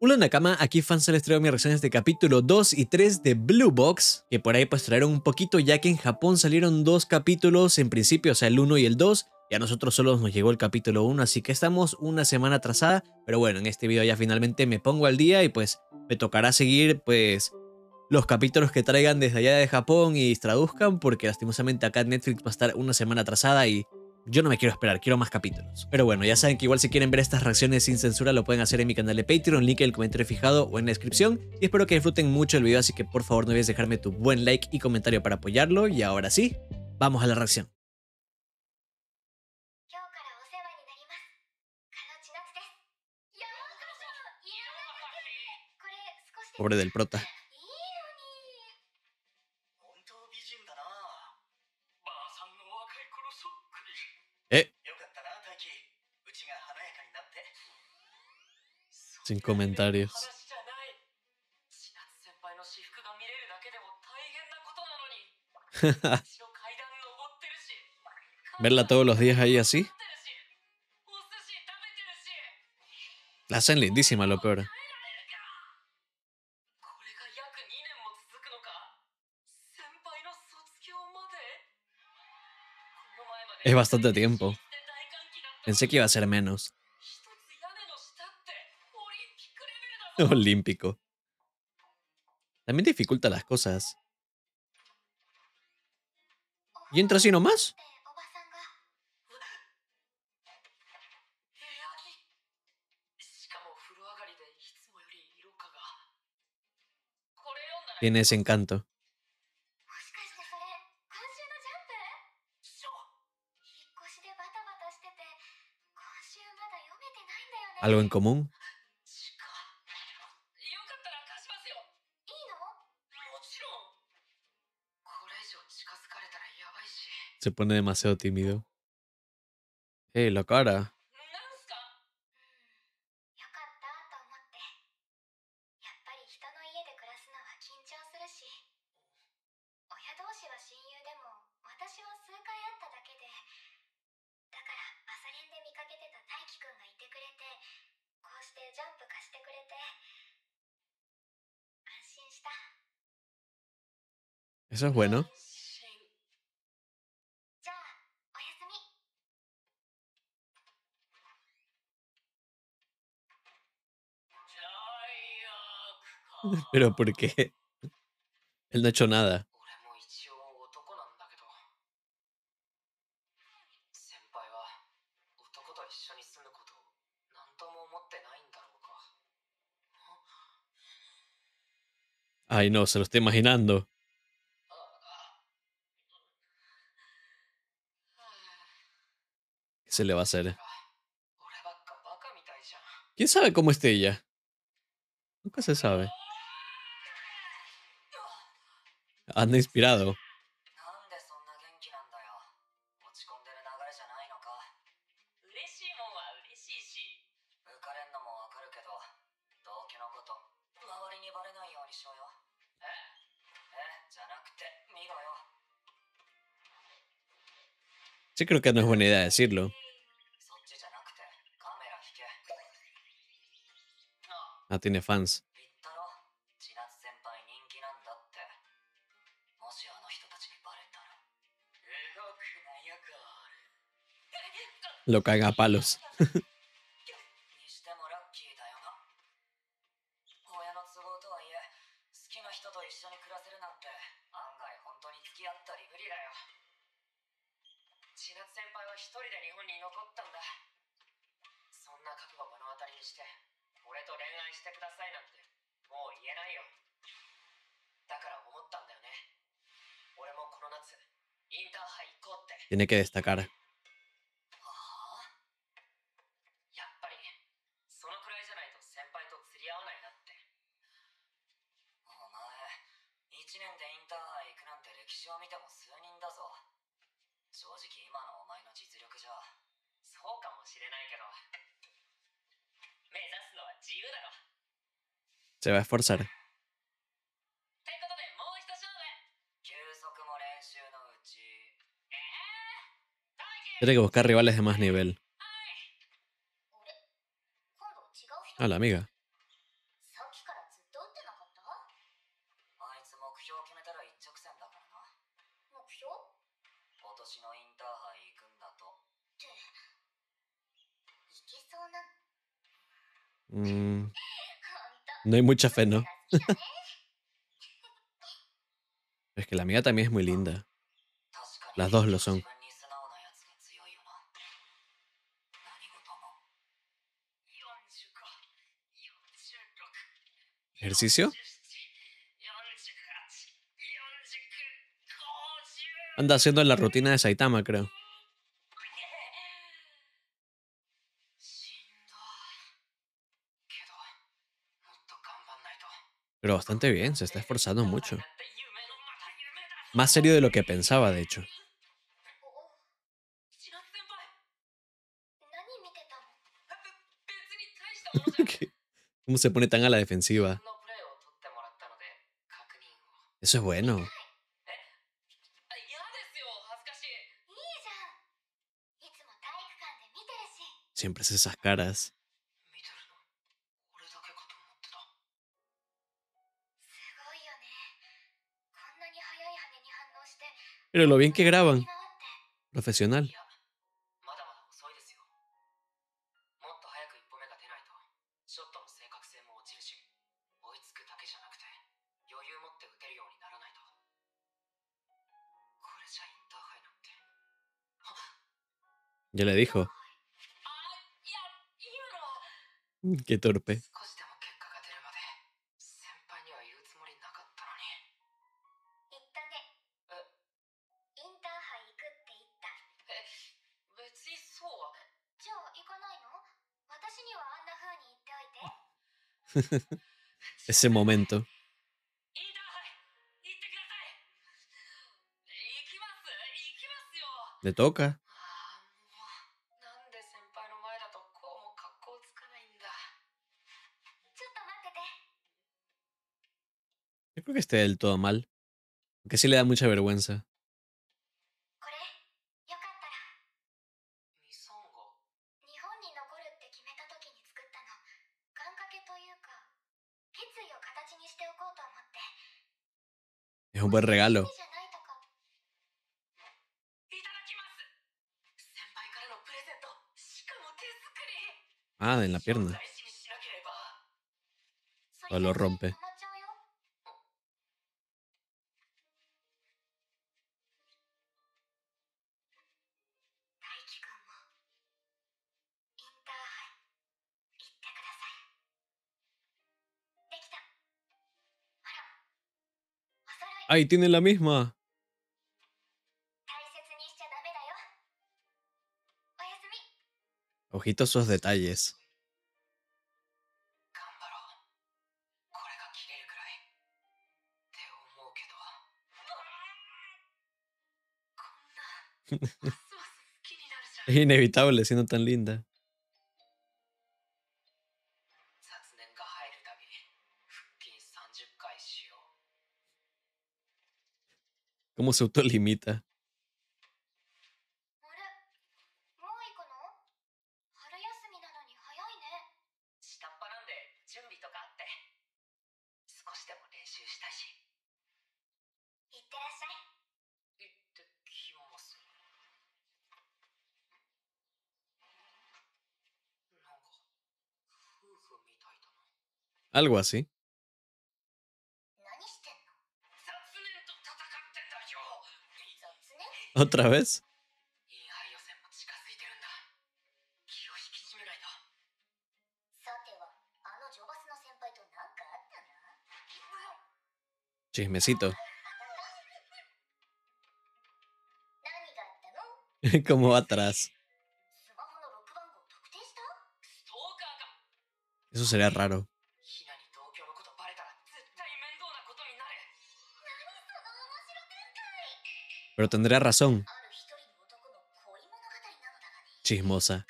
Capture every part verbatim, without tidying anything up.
Hola Nakama, aquí fans, les traigo mis reacciones de capítulo dos y tres de Blue Box, que por ahí pues trajeron un poquito ya que en Japón salieron dos capítulos en principio, o sea el uno y el dos, y a nosotros solo nos llegó el capítulo uno, así que estamos una semana atrasada, pero bueno, en este video ya finalmente me pongo al día y pues me tocará seguir pues los capítulos que traigan desde allá de Japón y traduzcan, porque lastimosamente acá Netflix va a estar una semana atrasada y yo no me quiero esperar, quiero más capítulos. Pero bueno, ya saben que igual si quieren ver estas reacciones sin censura lo pueden hacer en mi canal de Patreon, link en el comentario fijado o en la descripción. Y espero que disfruten mucho el video, así que por favor no olvides dejarme tu buen like y comentario para apoyarlo. Y ahora sí, vamos a la reacción. Pobre del prota. Eh. Sin comentarios. Verla todos los días ahí así. La hacen lindísima, lo peor. Es bastante tiempo. Pensé que iba a ser menos. Olímpico. También dificulta las cosas. ¿Y entra así nomás? Tiene ese encanto. ¿Algo en común? Se pone demasiado tímido. ¡Eh, la cara! Eso es bueno. ¿Pero por qué? Él no ha hecho nada. Ay, no, se lo estoy imaginando. Se le va a hacer. ¿Quién sabe cómo esté ella? Nunca se sabe. Anda inspirado. Sí, creo que no es buena idea decirlo. Ah, tiene fans. Lo caga a palos. Tiene que destacar. Se va a esforzar. Tiene que buscar rivales de más nivel. A la amiga. Mm. No hay mucha fe, ¿no? Es que la amiga también es muy linda. Las dos lo son. ¿Ejercicio? Anda haciendo la rutina de Saitama, creo. Pero bastante bien, se está esforzando mucho. Más serio de lo que pensaba, de hecho. ¿Cómo se pone tan a la defensiva? Eso es bueno. Siempre es esas caras. Pero lo bien que graban. Profesional. Ya le dijo. Qué torpe. Ese momento. Le toca. Yo creo que esté del todo mal. Aunque sí le da mucha vergüenza. Es un buen regalo. Ah, en la pierna. O lo rompe. ¡Ay, tiene la misma! Ojitos esos detalles. Es inevitable siendo tan linda. ¿Cómo se autolimita? Algo así. ¿Otra vez? Chismecito. ¿Cómo va atrás? Eso sería raro. Pero tendría razón. Chismosa.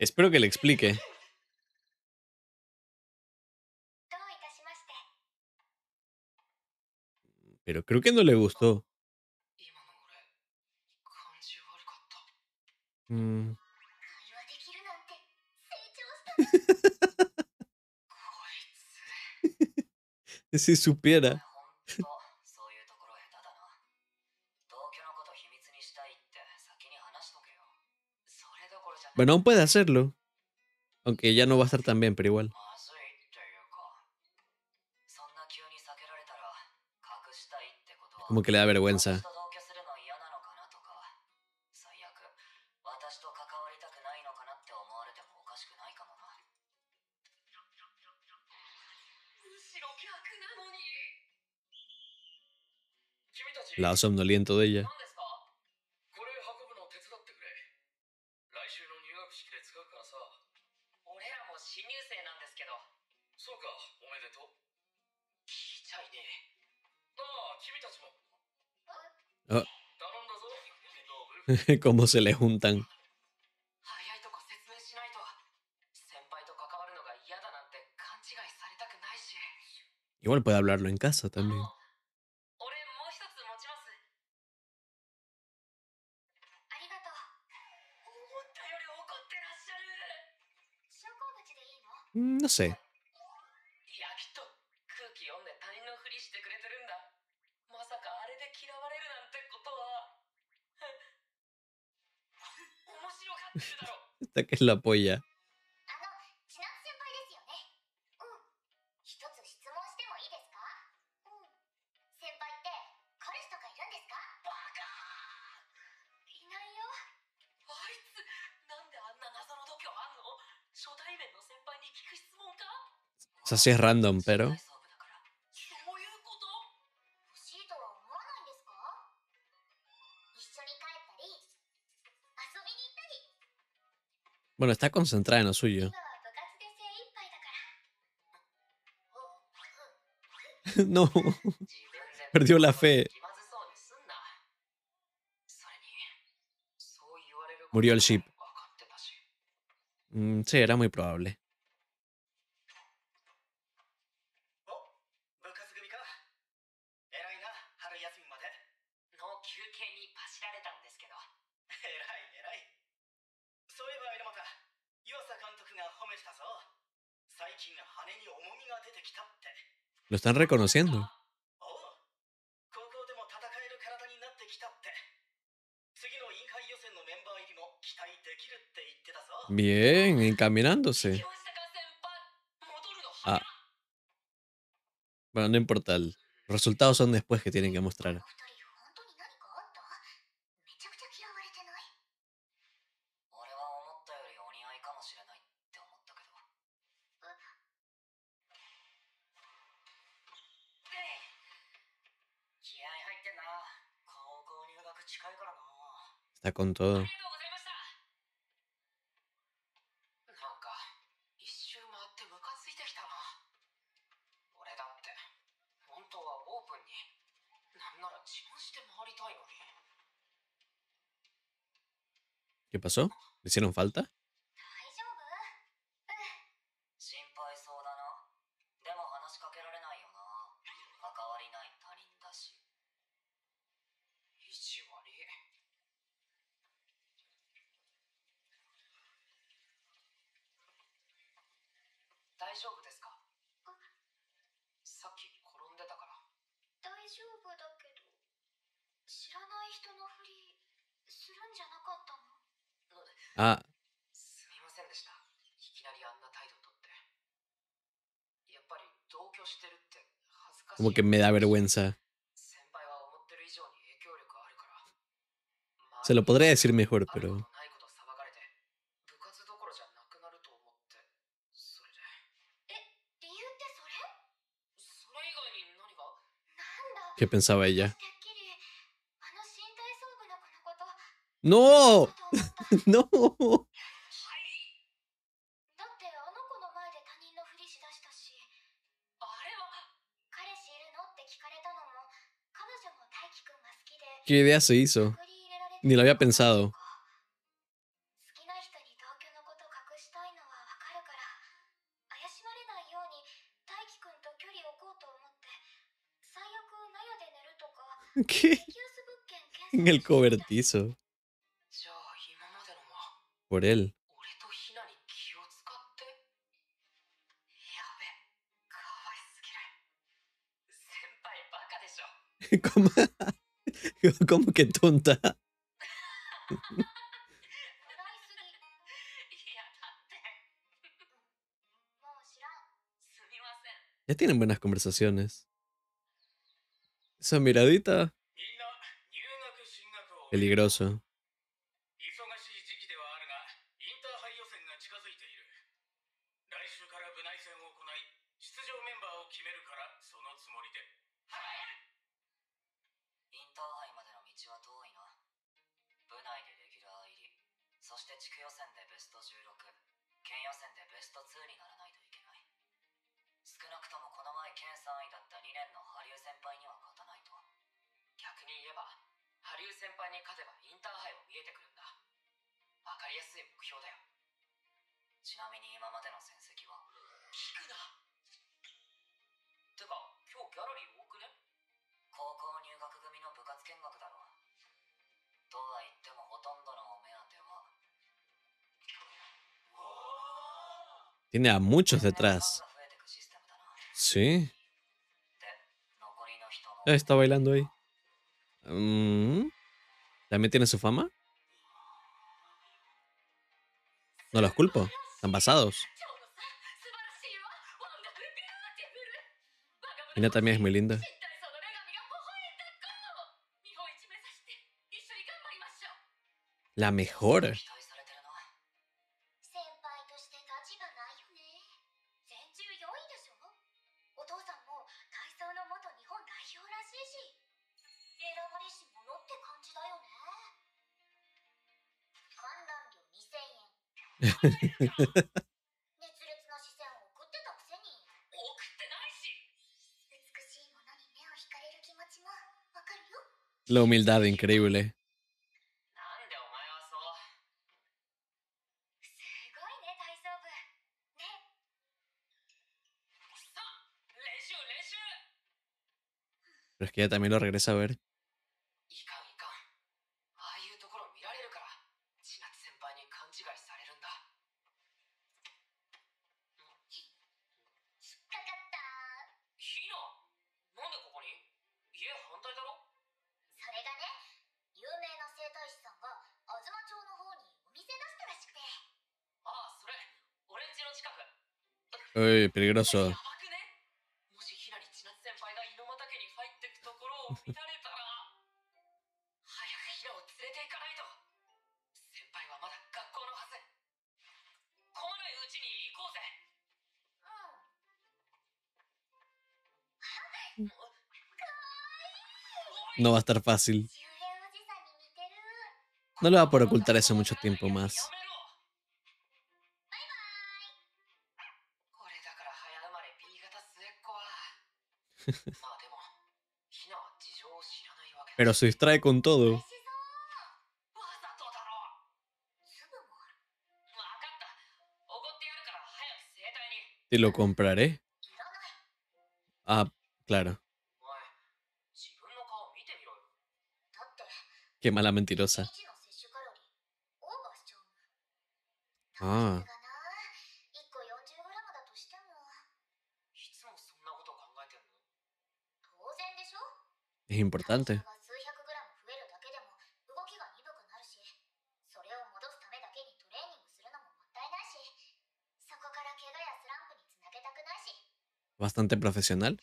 Espero que le explique. Pero creo que no le gustó. Mm. Si supiera. Bueno, aún puede hacerlo. Aunque ya no va a estar tan bien, pero igual. Como que le da vergüenza. La somnoliento de ella. Oh. Cómo se le juntan. Igual puede hablarlo en casa también. No sé. Esta que es la polla. O sea, sí es random, pero... Bueno, está concentrada en lo suyo. No, perdió la fe. Murió el ship. Mm, sí, era muy probable. Lo están reconociendo. Bien, encaminándose. Ah. Bueno, no importa. Los resultados son después que tienen que mostrar. Está con todo. ¿Qué pasó? ¿Le hicieron falta? Ah. Como que me da vergüenza. Se lo podría decir mejor, pero... ¿Qué pensaba ella? ¡No! ¡No! ¿Qué idea se hizo? Ni lo había pensado. ¿Qué? En el cobertizo. por él. ¿Cómo? ¿Cómo que tonta? Ya tienen buenas conversaciones. Esa miradita. Peligroso. Tiene a muchos detrás. Sí. Ah, está bailando ahí. Mm. ¿También tiene su fama? No los culpo. Están basados. Ina también es muy linda. La mejor. La humildad increíble. Pero es que ella también lo regresa a ver. Uy, peligroso. No va a estar fácil. No le va a poder ocultar eso mucho tiempo más. Pero se distrae con todo. Te lo compraré. Ah, claro. Qué mala mentirosa. Ah. Es importante. Bastante profesional.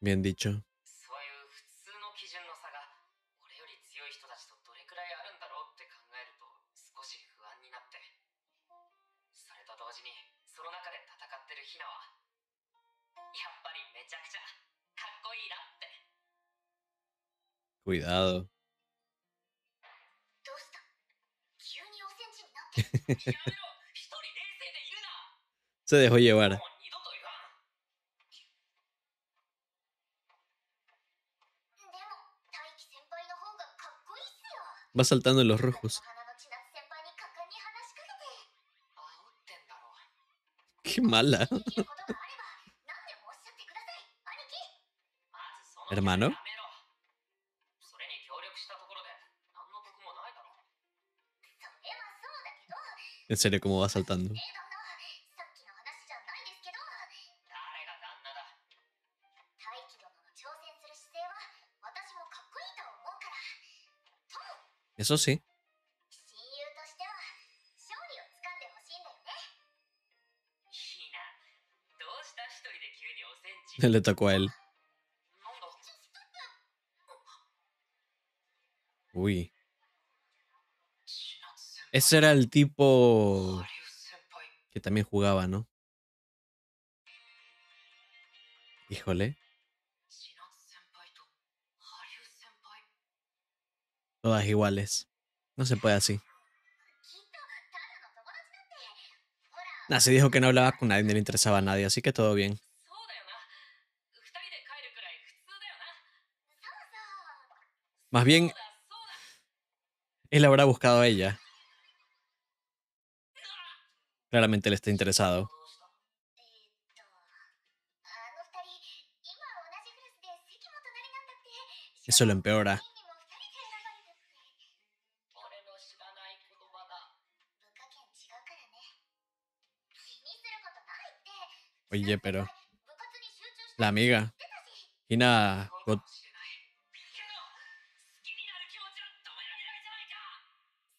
Bien dicho. Cuidado. Se dejó llevar. Va saltando en los rojos. Qué mala. Hermano. En serio, cómo va saltando. Eso sí. Le tocó a él. Uy. Ese era el tipo que también jugaba, ¿no? Híjole. Todas iguales. No se puede así. Nah, se dijo que no hablaba con nadie, no le interesaba a nadie, así que todo bien. Más bien, él habrá buscado a ella. Claramente él está interesado. Eso lo empeora. Oye, pero... La amiga. Hina... Got...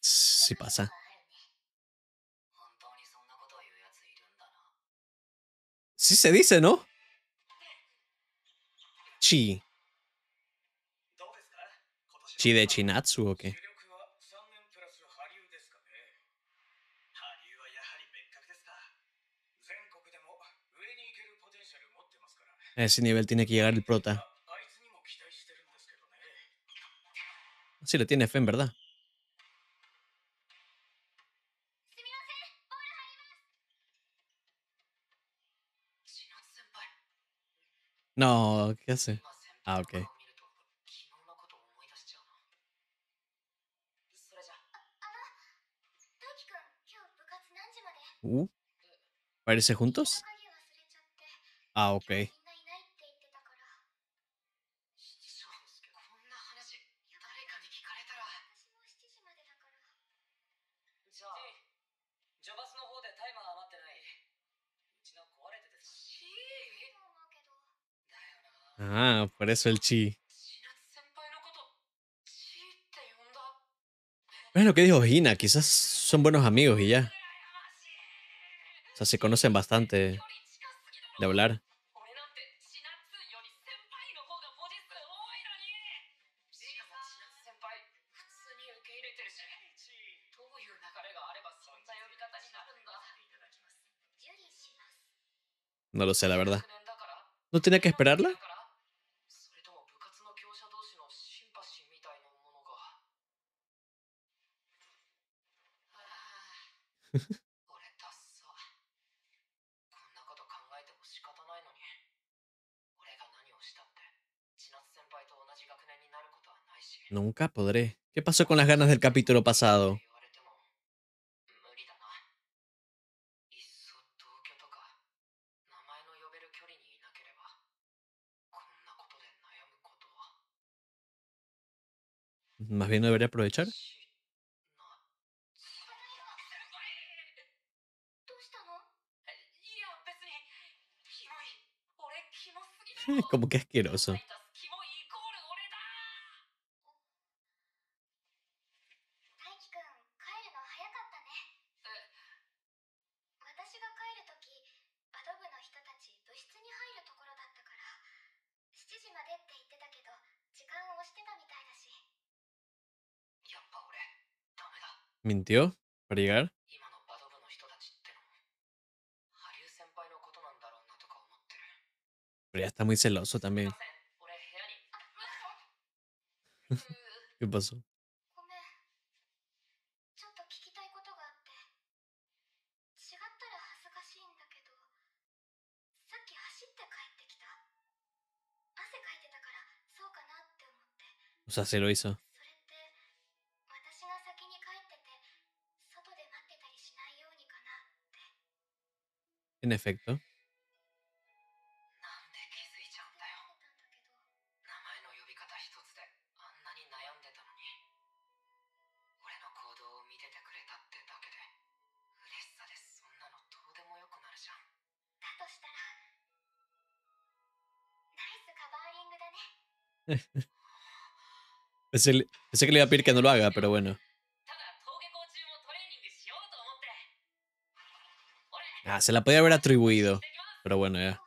Sí pasa. Sí se dice, ¿no? Chi. Chi de Chinatsu, ¿o qué? A ese nivel tiene que llegar el prota. Sí, le tiene fe, en verdad. No, ¿qué hace? Ah, ok. Uh, ¿Parece juntos? Ah, ok. Ah, por eso el chi. Es lo que dijo Hina, quizás son buenos amigos y ya. O sea, se conocen bastante de hablar. No lo sé, la verdad. ¿No tenía que esperarla? Nunca podré. ¿Qué pasó con las ganas del capítulo pasado? Más bien debería aprovechar. Como que asqueroso. ¿Mintió para llegar? Pero ya está muy celoso también. ¿Qué pasó? O sea, se lo hizo. En efecto. Pensé, pensé que le iba a pedir que no lo haga, pero bueno. Ah, se la podía haber atribuido, pero bueno, ya.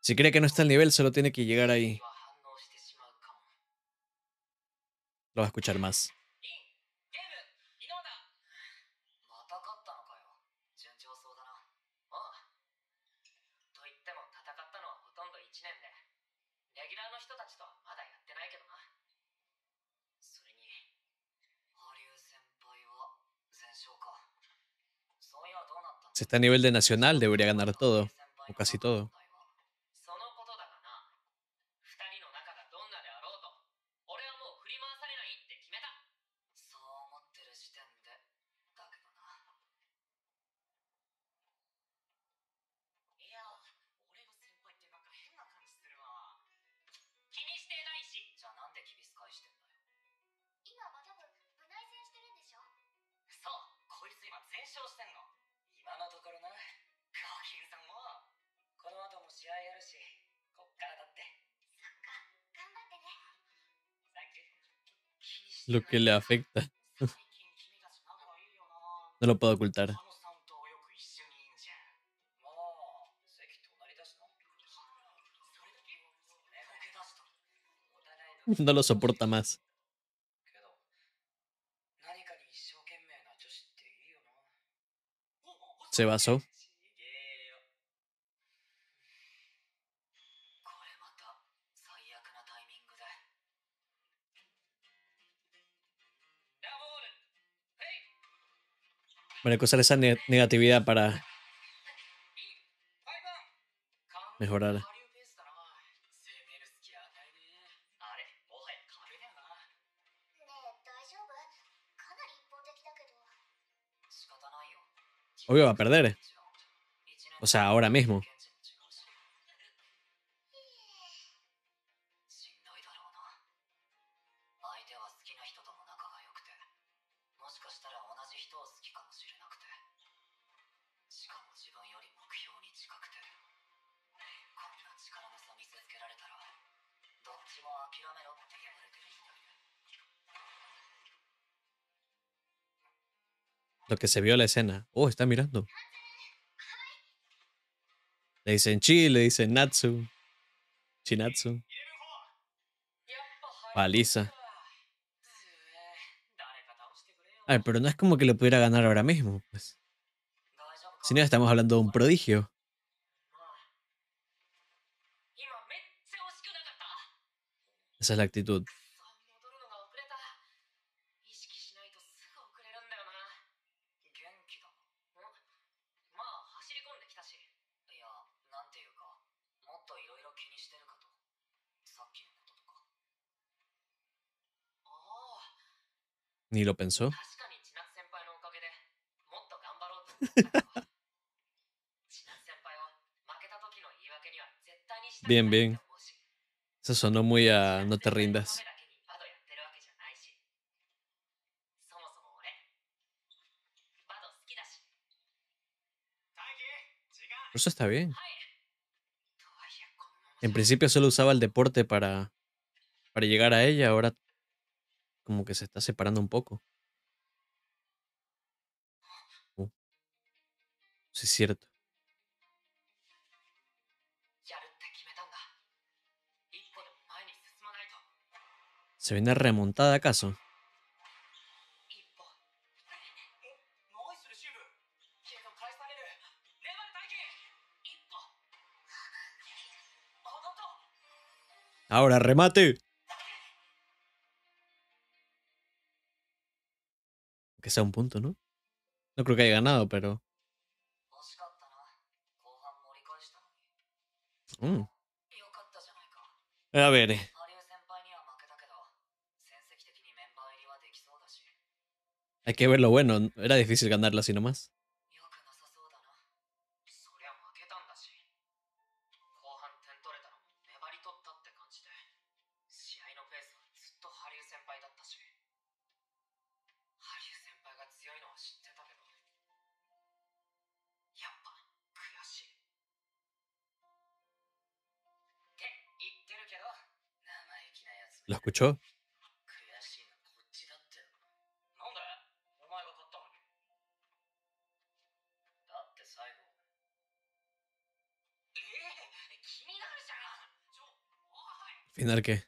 Si cree que no está al nivel, solo tiene que llegar ahí. Lo va a escuchar más. Si está a nivel de nacional, debería ganar todo, o casi todo. Lo que le afecta. No lo puedo ocultar. No lo soporta más. Se basó. Bueno, hay que usar esa ne negatividad para mejorar. Obvio, va a perder. O sea, ahora mismo. Lo que se vio en la escena. Oh, está mirando. Le dicen Chi, le dicen Natsu. Chinatsu. Paliza. A ver, pero no es como que lo pudiera ganar ahora mismo, pues. Si no, estamos hablando de un prodigio. Esa es la actitud. Ni lo pensó. Bien, bien. Eso sonó muy a no te rindas. Eso está bien. En principio solo usaba el deporte para, para llegar a ella, ahora como que se está separando un poco. Uh, sí, es cierto. ¿Se viene remontada acaso? Ahora remate. que sea un punto, ¿no? No creo que haya ganado, pero... Mm. A ver... Hay que ver lo bueno. Era difícil ganarla así nomás. ¿Lo escuchó? ¿Final qué?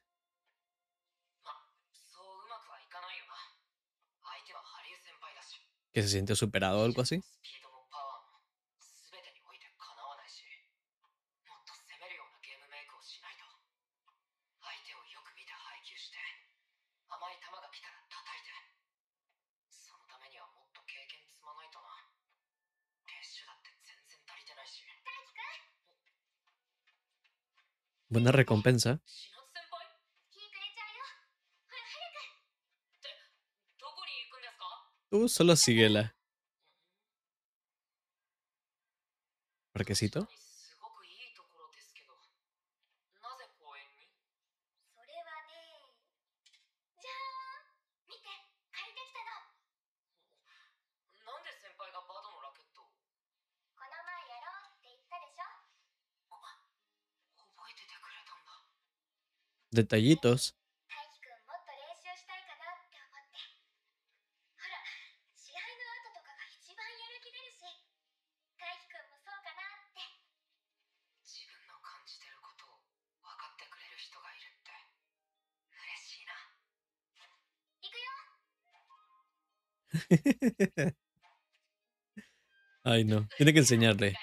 ¿Que se sintió superado o algo así? Buena recompensa. Tú solo síguela. ¿Parquecito? Detallitos. Ay, no. Tiene que enseñarle.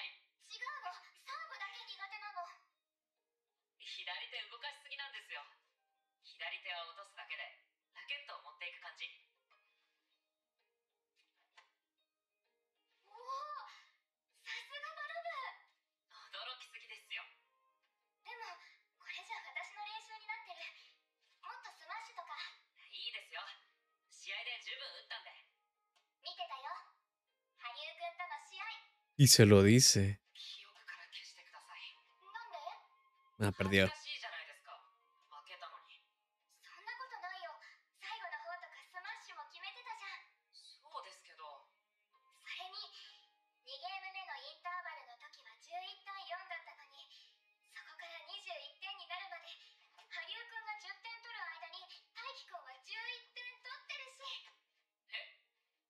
Y se lo dice. Ah, perdió.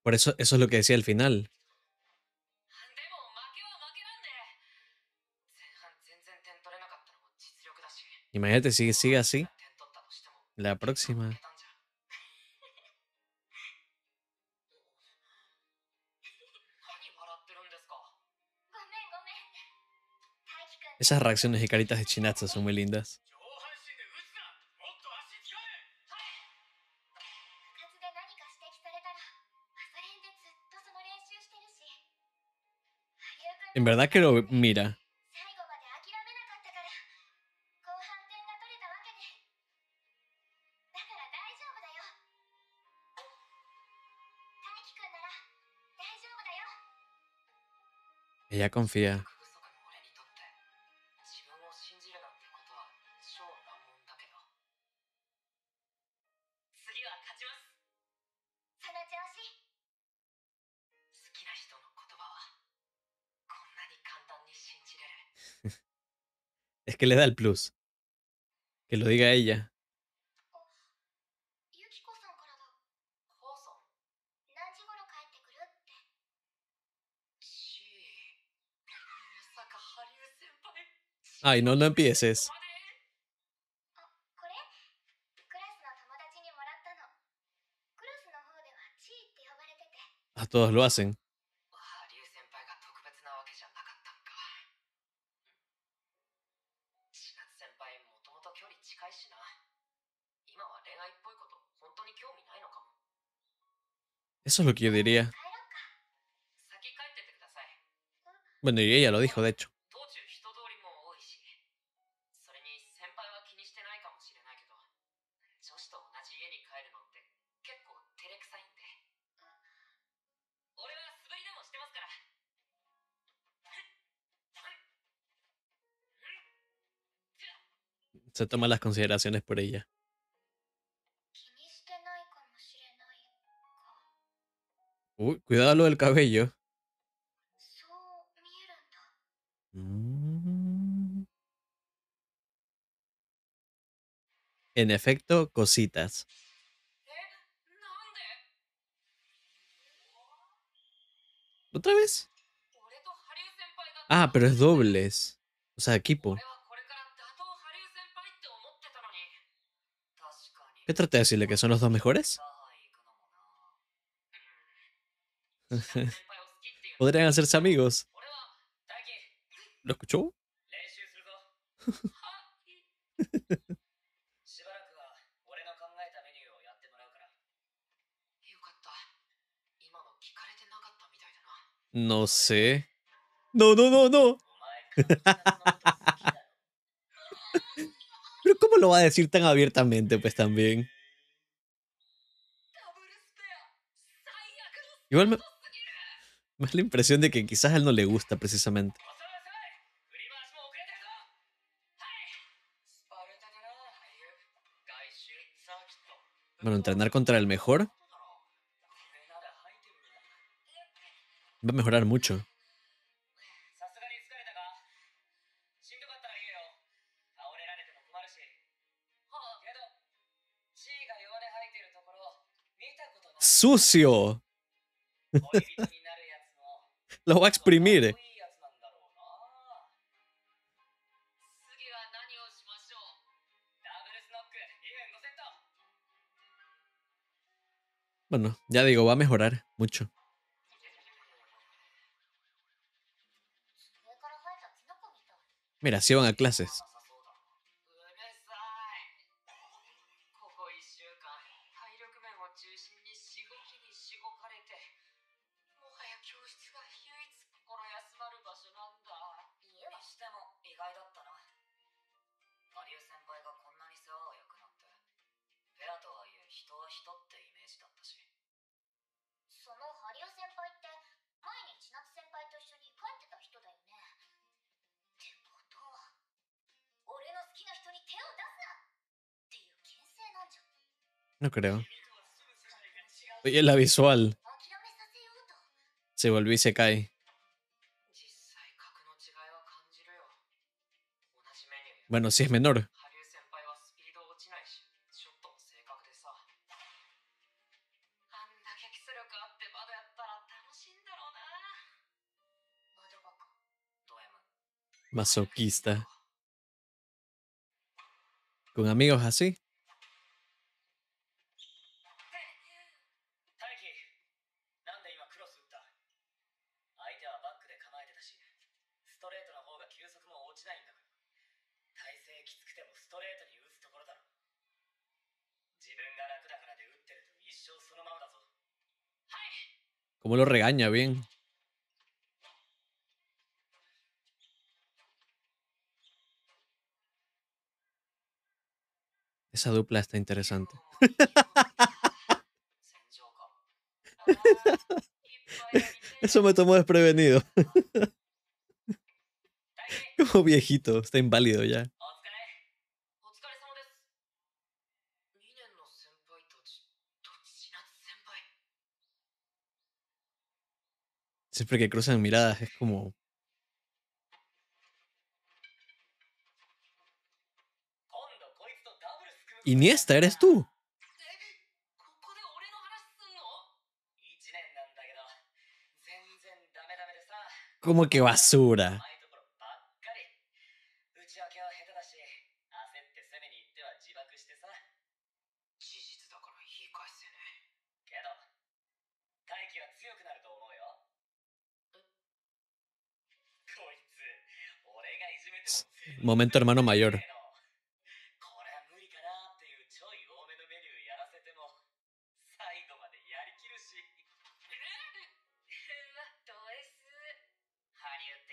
Por eso, eso es lo que decía al final. Imagínate, sigue, sigue así. La próxima. Esas reacciones y caritas de Chinatsu son muy lindas. En verdad que lo mira. Ella confía. Es que le da el plus. Que lo diga ella. Ay, no, no empieces. A todos lo hacen. Eso es lo que yo diría. Bueno, y ella lo dijo, de hecho. Se toman las consideraciones por ella. Uy, cuidado lo del cabello. En efecto, cositas. ¿Otra vez? Ah, pero es dobles. O sea, equipo. ¿Qué traté de decirle? ¿Que son los dos mejores? Podrían hacerse amigos. ¿Lo escuchó? No sé. No, no, no, no. Pero ¿cómo lo va a decir tan abiertamente? Pues también. Igual me, me da la impresión de que quizás a él no le gusta precisamente. Bueno, entrenar contra el mejor va a mejorar mucho. ¡Sucio! Lo va a exprimir. Bueno, ya digo, va a mejorar mucho. Mira, si van a clases. No creo. Oye, la visual. Se volvió y se cae. Bueno, si es menor. Masoquista. Con amigos así. ¿Cómo lo regaña bien? Esa dupla está interesante. Eso me tomó desprevenido. Como viejito, está inválido ya. Siempre que cruzan miradas es como... Iniesta, ¿eres tú? Como que basura. Momento hermano mayor.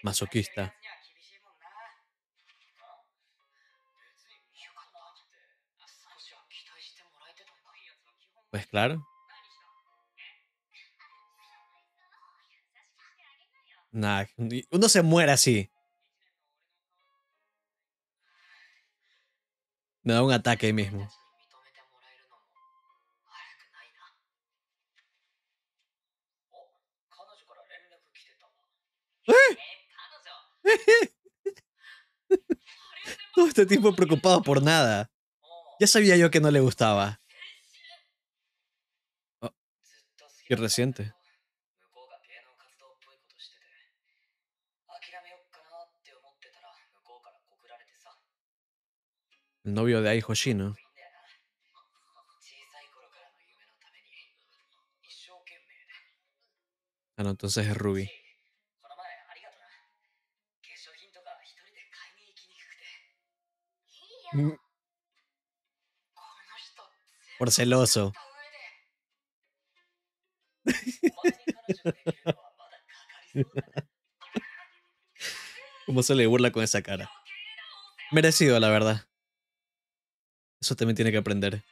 masoquista. Pues claro. Nah, uno se muere así. Me da un ataque ahí mismo. Todo este tiempo preocupado por nada. Ya sabía yo que no le gustaba. Oh, qué reciente. El novio de Aihoshi, ¿no? Ah, no, entonces es Ruby. Por celoso. ¿Cómo se le burla con esa cara? Merecido, la verdad. Eso también tiene que aprender.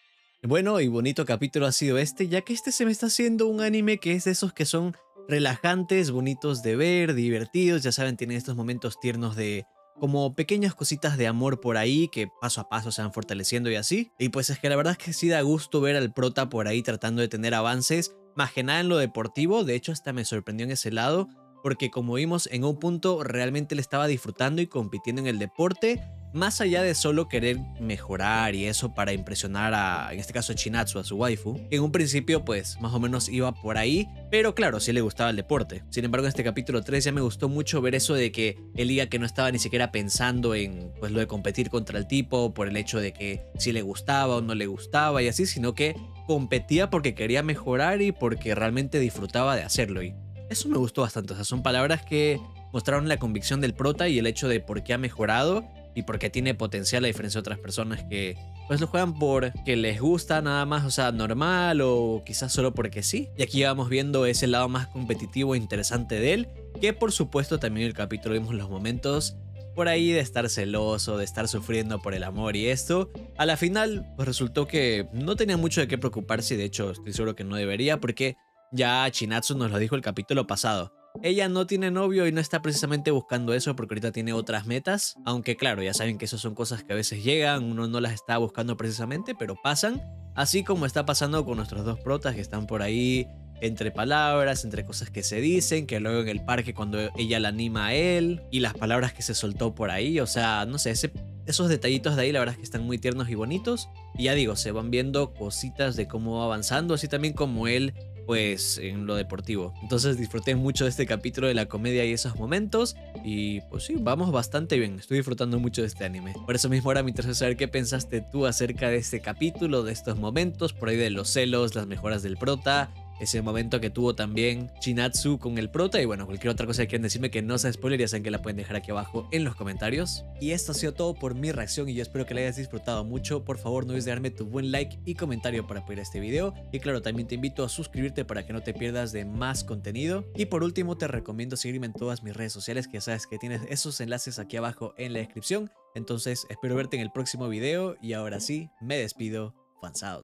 Bueno y bonito capítulo ha sido este, ya que este se me está haciendo un anime que es de esos que son relajantes, bonitos de ver, divertidos. Ya saben, tienen estos momentos tiernos de como pequeñas cositas de amor por ahí que paso a paso se van fortaleciendo y así. Y pues es que la verdad es que sí da gusto ver al prota por ahí tratando de tener avances, más que nada en lo deportivo. De hecho, hasta me sorprendió en ese lado, porque como vimos en un punto realmente le estaba disfrutando y compitiendo en el deporte, más allá de solo querer mejorar y eso para impresionar a, en este caso, a Chinatsu, a su waifu. En un principio, pues, más o menos iba por ahí, pero claro, sí le gustaba el deporte. Sin embargo, en este capítulo tres ya me gustó mucho ver eso de que él diga que no estaba ni siquiera pensando en, pues, lo de competir contra el tipo por el hecho de que si le gustaba o no le gustaba y así, sino que competía porque quería mejorar y porque realmente disfrutaba de hacerlo. Y eso me gustó bastante. O sea, son palabras que mostraron la convicción del prota y el hecho de por qué ha mejorado y porque tiene potencial, a diferencia de otras personas que pues lo juegan porque les gusta nada más, o sea, normal o quizás solo porque sí. Y aquí vamos viendo ese lado más competitivo e interesante de él, que por supuesto también en el capítulo vimos los momentos por ahí de estar celoso, de estar sufriendo por el amor y esto. A la final pues resultó que no tenía mucho de qué preocuparse y de hecho estoy seguro que no debería, porque ya Chinatsu nos lo dijo el capítulo pasado. Ella no tiene novio y no está precisamente buscando eso porque ahorita tiene otras metas. Aunque claro, ya saben que esas son cosas que a veces llegan, uno no las está buscando precisamente, pero pasan. Así como está pasando con nuestros dos protas que están por ahí entre palabras, entre cosas que se dicen, que luego en el parque cuando ella la anima a él y las palabras que se soltó por ahí. O sea, no sé, ese, esos detallitos de ahí la verdad es que están muy tiernos y bonitos. Y ya digo, se van viendo cositas de cómo va avanzando, así también como él pues en lo deportivo. Entonces disfruté mucho de este capítulo de la comedia y esos momentos, y pues sí, vamos bastante bien, estoy disfrutando mucho de este anime. Por eso mismo ahora me interesa saber qué pensaste tú acerca de este capítulo, de estos momentos, por ahí de los celos, las mejoras del prota, ese momento que tuvo también Chinatsu con el prota, y bueno, cualquier otra cosa que quieran decirme que no sea spoiler, ya saben que la pueden dejar aquí abajo en los comentarios. Y esto ha sido todo por mi reacción y yo espero que la hayas disfrutado mucho. Por favor, no olvides darme tu buen like y comentario para apoyar este video, y claro, también te invito a suscribirte para que no te pierdas de más contenido. Y por último, te recomiendo seguirme en todas mis redes sociales, que ya sabes que tienes esos enlaces aquí abajo en la descripción. Entonces, espero verte en el próximo video, y ahora sí, me despido. Fans out.